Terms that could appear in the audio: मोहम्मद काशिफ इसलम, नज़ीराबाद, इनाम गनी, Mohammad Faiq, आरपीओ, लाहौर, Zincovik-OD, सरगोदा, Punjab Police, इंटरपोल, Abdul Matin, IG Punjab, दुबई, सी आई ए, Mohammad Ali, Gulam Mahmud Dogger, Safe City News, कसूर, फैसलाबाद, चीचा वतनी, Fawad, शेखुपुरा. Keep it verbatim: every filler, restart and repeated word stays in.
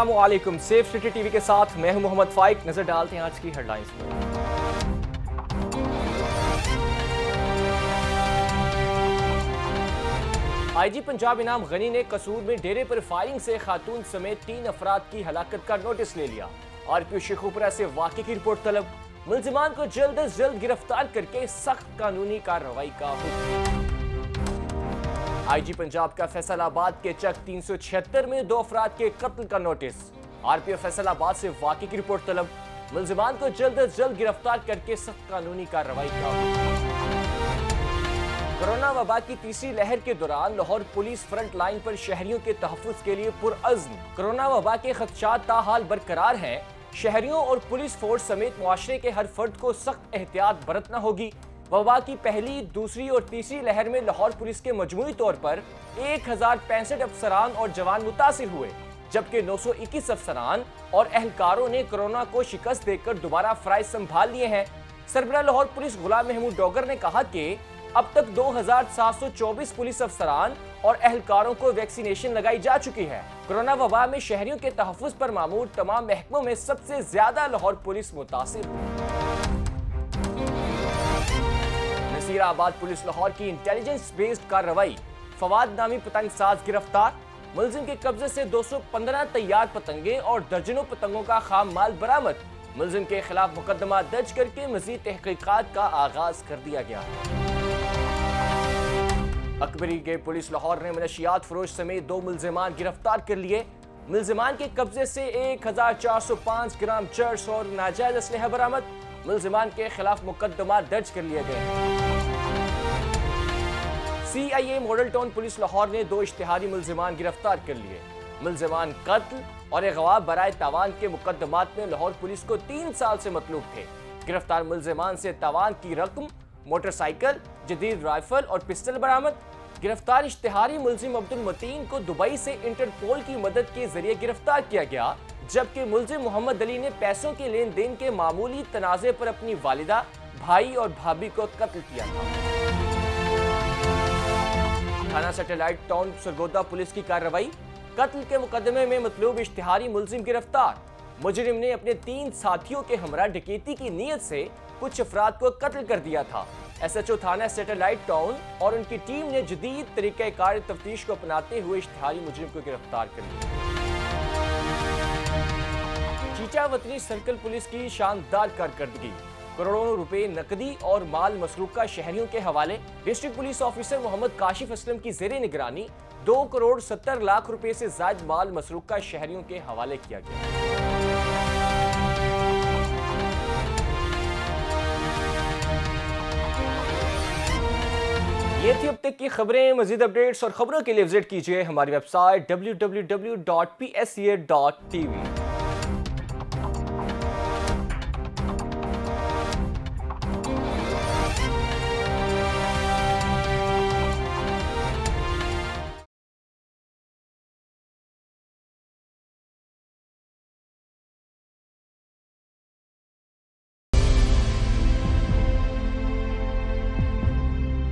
अस्सलामुअलैकुम, safe city TV के साथ मैं हूं मोहम्मद फाइक। नजर डालते हैं आज की हेडलाइंस पर। आईजी पंजाब इनाम गनी ने कसूर में डेरे पर फायरिंग से खातून समेत तीन अफराद की हलाकत का नोटिस ले लिया। आरपीओ शेखुपुरा से वाकई की रिपोर्ट तलब, मुलजिमान को जल्द अज जल्द गिरफ्तार करके सख्त कानूनी कार्रवाई का हुक्म। आईजी पंजाब का फैसलाबाद के चक तीन सौ छिहत्तर में दो अफराद के कत्ल का नोटिस, आरपीओ फैसलाबाद से वाकई की रिपोर्ट तलब, मुलजिमान को जल्द अज जल्द गिरफ्तार करके सख्त कानूनी कार्रवाई का। कोरोना वबा की तीसरी लहर के दौरान लाहौर पुलिस फ्रंट लाइन पर शहरियों के तहफ्फुज़ के लिए पुरअज़्म। कोरोना वबा के खदशात ताहाल बरकरार हैं। शहरियों और पुलिस फोर्स समेत मुआशरे के हर फर्द को सख्त एहतियात बरतना होगी। वबा की पहली, दूसरी और तीसरी लहर में लाहौर पुलिस के मजमूई तौर पर एक हजार पैंसठ अफसरान और जवान मुतासिर हुए, जबकि नौ सौ इक्कीस अफसरान और एहलकारों ने कोरोना को शिकस्त देकर दोबारा फराइज संभाल लिए हैं। सरबराह लाहौर पुलिस गुलाम महमूद डॉगर ने कहा कि अब तक दो हजार सात सौ चौबीस पुलिस अफसरान और एहलकारों को वैक्सीनेशन लगाई जा चुकी है। कोरोना वबा में शहरियों के तहफ्फुज़ पर मामूल तमाम महकमों में सबसे ज्यादा लाहौर पुलिस मुतासिर। नज़ीराबाद पुलिस लाहौर की इंटेलिजेंस बेस्ड कार्रवाई, फवाद नामी पतंग साज गिरफ्तार, मुलजिम के कब्जे से दो सौ पंद्रह तैयार पतंगे और दर्जनों पतंगों का खाम माल बरामद। मुलजिम के खिलाफ मुकदमा दर्ज करके मजीद तहकीकात का आगाज कर दिया गया है। अकबरी के पुलिस लाहौर ने मनशियात फरोश समेत दो मुलजिमान गिरफ्तार कर लिए। मुलजिमान के कब्जे से एक हजार चार सौ पाँच ग्राम चर्स और नाजायज असलहा बरामद। मुलजिमान के खिलाफ मुकदमा दर्ज कर लिए गए। सी आई ए model town police लाहौर ने दो इश्तिहारी मुलजिमान गिरफ्तार कर लिए। मुलजिमान कत्ल और अगवा बराए तावान के मुकदमात में लाहौर पुलिस को तीन साल से मतलूब थे। गिरफ्तार मुलजिमान से तावान की रकम, मोटरसाइकिल, जदीद राइफल और पिस्टल बरामद। गिरफ्तार इश्तिहारी मुलजिम अब्दुल मतीन को दुबई से इंटरपोल की मदद के जरिए गिरफ्तार किया गया, जबकि मुलजिम मोहम्मद अली ने पैसों के लेन देन के मामूली तनाजे पर अपनी वालिदा, भाई और भाभी को कत्ल किया था। थाना सैटेलाइट टाउन सरगोदा पुलिस की कार्रवाई, कत्ल के मुकदमे में मतलूब इश्तिहारी मुलजिम गिरफ्तार। मुजरिम ने अपने तीन साथियों के हमरा डकैती की नीयत से कुछ अफराद को कत्ल कर दिया था। एस एच ओ थाना सैटेलाइट टाउन और उनकी टीम ने जदीद तरीक़ाकार तफ्तीश को अपनाते हुए इश्तिहारी मुजरिम को गिरफ्तार कर लिया। चीचा वतनी सर्कल पुलिस की शानदार कारकर्दगी, करोड़ों रुपए नकदी और माल मसरूका शहरियों के हवाले। District police officer मोहम्मद काशिफ इसलम की जेरे निगरानी दो करोड़ सत्तर लाख रुपए से ज्यादा माल मसरूका शहरियों के हवाले किया गया। ये थी अब तक की खबरें। मजीद अपडेट्स और खबरों के लिए विजिट कीजिए हमारी website W W W dot P S A dot T we.